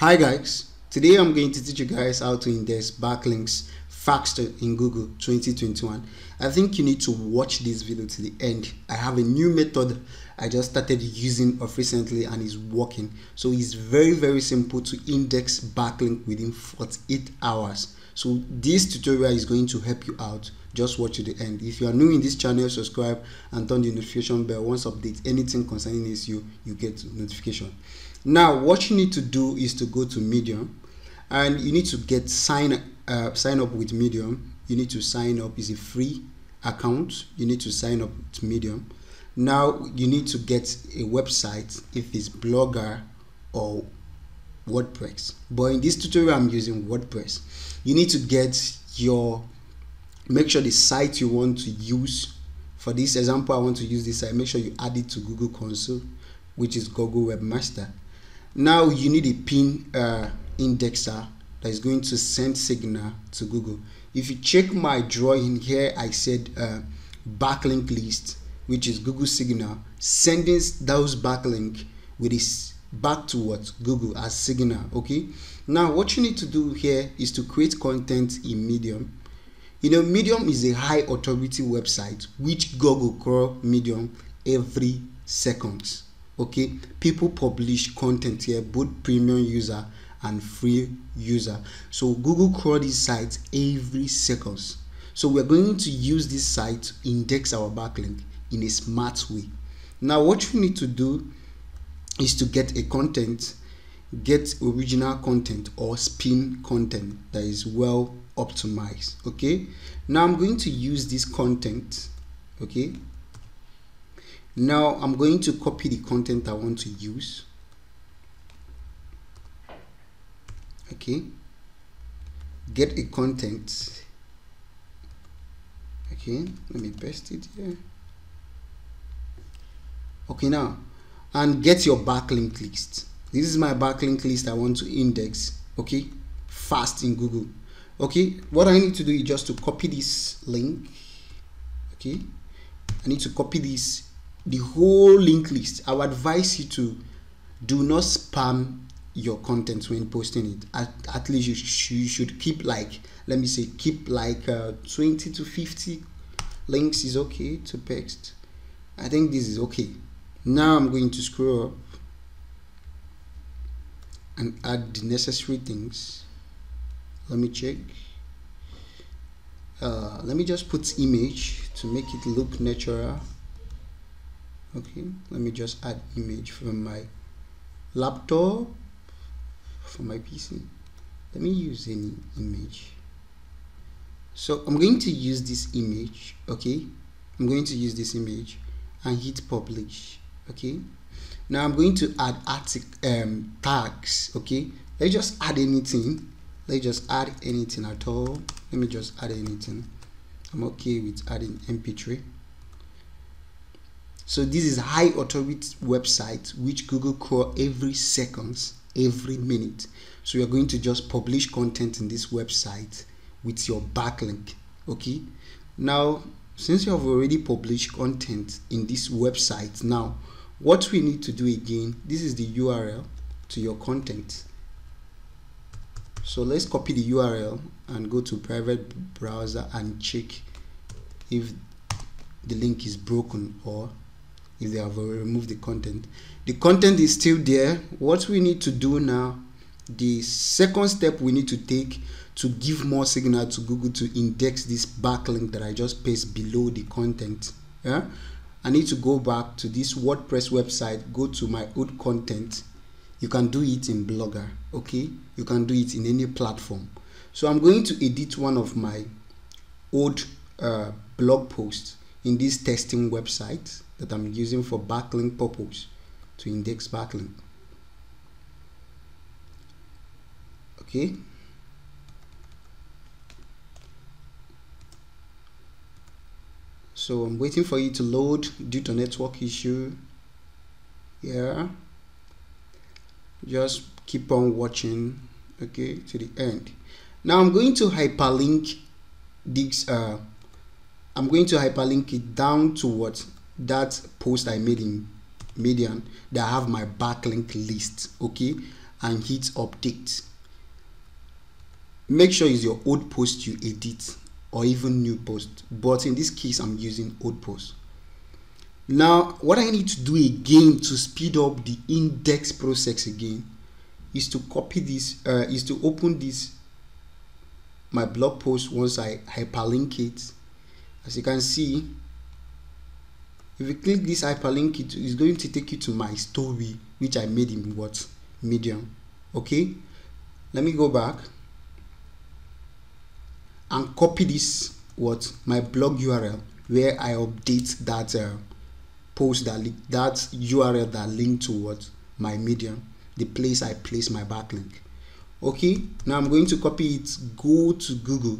Hi guys, today I'm going to teach you guys how to index backlinks faster in Google 2021. I think you need to watch this video to the end. I have a new method I just started using of recently and it's working. So it's very simple to index backlink within 48 hours. So this tutorial is going to help you out. Just watch to the end. If you are new in this channel, subscribe and turn the notification bell. Once update anything concerning this, you get notification. Now what you need to do is to go to Medium and you need to get sign up with Medium. You need to sign up. It's a free account. You need to sign up to Medium. Now you need to get a website, if it's Blogger or WordPress, but in this tutorial I'm using WordPress. You need to get your, make sure the site you want to use. For this example I want to use this site. Make sure you add it to Google Console, which is Google Webmaster. Now you need a pin indexer that is going to send signal to Google. If you check my drawing here, I said backlink list, which is Google signal, sending those backlink with this back to what Google as signal. Okay, now what you need to do here is to create content in Medium. You know, Medium is a high authority website which Google crawl Medium every second. Okay, people publish content here, both premium user and free user. So Google crawls these sites every second. So we're going to use this site to index our backlink in a smart way. Now what you need to do is to get a content, get original content or spin content that is well optimized. Okay, now I'm going to use this content. Okay, now I'm going to copy the content I want to use. Okay, get a content. Okay, let me paste it here. Okay, now and get your backlink list. This is my backlink list I want to index, okay, fast in Google. Okay, what I need to do is just to copy this link. Okay, I need to copy this, the whole link list. I would advise you to do not spam your content when posting it. At least you should keep like, let me say, keep like 20 to 50 links is okay to paste. I think this is okay. Now I'm going to scroll up and add the necessary things. Let me check. Let me just put image to make it look natural. Okay, let me just add image from my laptop, from my PC. Let me use any image. So I'm going to use this image. Okay, I'm going to use this image and hit publish. Okay, now I'm going to add tags. Okay, let's just add anything. Let's just add anything at all. Let me just add anything. I'm okay with adding mp3. So this is high authority website which Google crawl every seconds, every minute. So you're going to just publish content in this website with your backlink. Okay, now since you have already published content in this website, now what we need to do again, this is the URL to your content. So let's copy the URL and go to private browser and check if the link is broken or if they have removed the content. The content is still there. What we need to do now, the second step we need to take to give more signal to Google to index this backlink that I just paste below the content. Yeah, I need to go back to this WordPress website, go to my old content. You can do it in Blogger. Okay, you can do it in any platform. So I'm going to edit one of my old blog posts in this testing website that I'm using for backlink purpose to index backlink. Okay, so I'm waiting for you to load due to network issue. Yeah, just keep on watching, okay, to the end. Now I'm going to hyperlink this I'm going to hyperlink it down to what that post I made in Medium that have my backlink list. Okay, and hit update. Make sure it's your old post you edit or even new post, but in this case I'm using old post. Now what I need to do again to speed up the index process again is to copy this, is to open this my blog post once I hyperlink it. As you can see, if you click this hyperlink, it is going to take you to my story which I made in what? Medium. Okay, let me go back and copy this what? My blog URL where I update that post, that URL that linked to what? My Medium, the place I place my backlink. Okay, now I'm going to copy it, go to Google,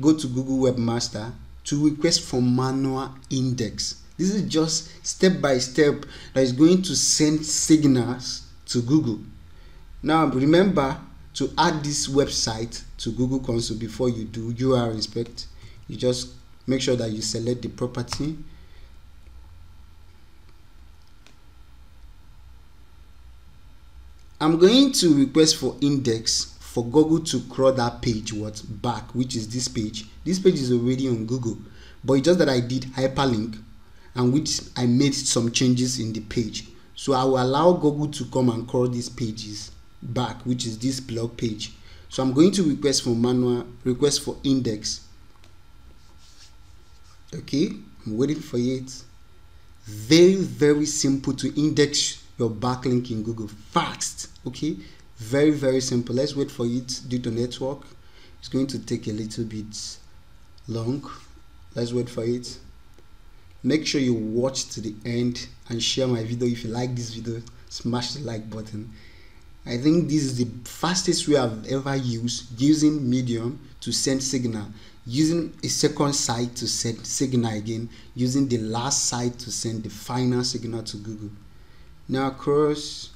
go to Google Webmaster to request for manual index. This is just step by step that is going to send signals to Google. Now remember to add this website to Google Console before you do URL inspect. You just make sure that you select the property. I'm going to request for index for Google to crawl that page what? Back, which is this page. This page is already on Google, but it's just that I did hyperlink and which I made some changes in the page. So I will allow Google to come and crawl these pages back, which is this blog page. So I'm going to request for manual, request for index. Okay, I'm waiting for it. Very simple to index your backlink in Google fast. Okay, very simple. Let's wait for it due to network. It's going to take a little bit long. Let's wait for it. Make sure you watch to the end and share my video. If you like this video, smash the like button. I think this is the fastest way I've ever used using Medium to send signal, using a second site to send signal again, using the last site to send the final signal to Google. Now across,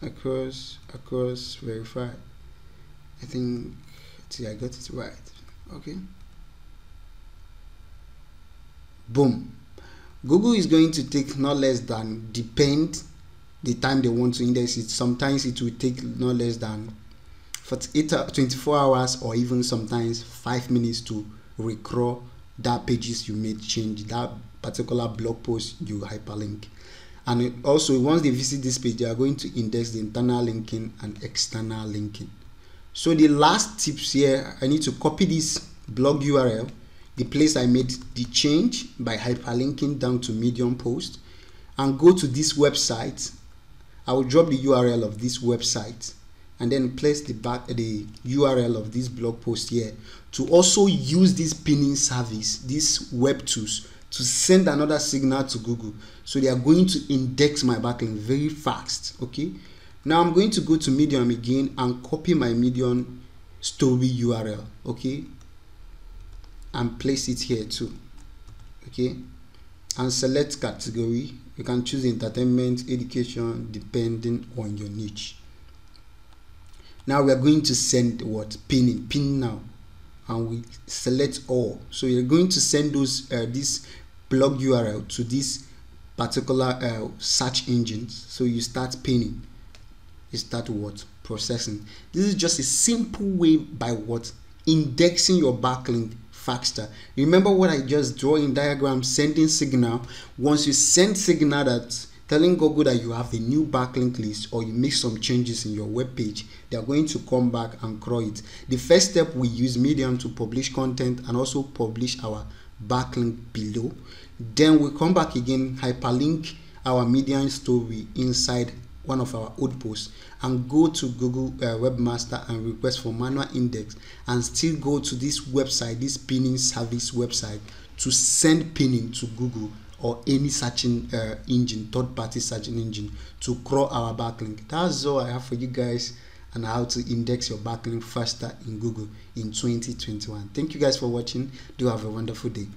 verify. I think I got it right. Okay. Boom. Google is going to take no less than, depend the time they want to index it, sometimes it will take no less than 24 hours or even sometimes 5 minutes to recrawl that pages you made change, that particular blog post you hyperlink. And it also, once they visit this page, they are going to index the internal linking and external linking. So the last tips here, I need to copy this blog URL, the place I made the change by hyperlinking down to Medium post, and go to this website. I will drop the URL of this website and then place the URL of this blog post here to also use this pinning service, this web tools, to send another signal to Google. So they are going to index my backlink very fast. Okay, now I'm going to go to Medium again and copy my Medium story URL. Okay, and place it here too. Okay, and select category. You can choose entertainment, education, depending on your niche. Now we are going to send what? Pinning, pin now, and we select all. So we are going to send those this blog URL to this particular search engine. So you start pinning, you start what? Processing. This is just a simple way by what? Indexing your backlink faster. Remember what I just draw in diagram, sending signal. Once you send signal, that telling Google that you have a new backlink list or you make some changes in your web page, they are going to come back and crawl it. The first step, we use Medium to publish content and also publish our backlink below. Then we come back again, hyperlink our Medium story inside one of our old posts, and go to Google Webmaster and request for manual index, and still go to this website, this pinning service website, to send pinning to Google or any searching engine, third-party searching engine, to crawl our backlink. That's all I have for you guys on how to index your backlink faster in Google in 2021. Thank you guys for watching. Do have a wonderful day.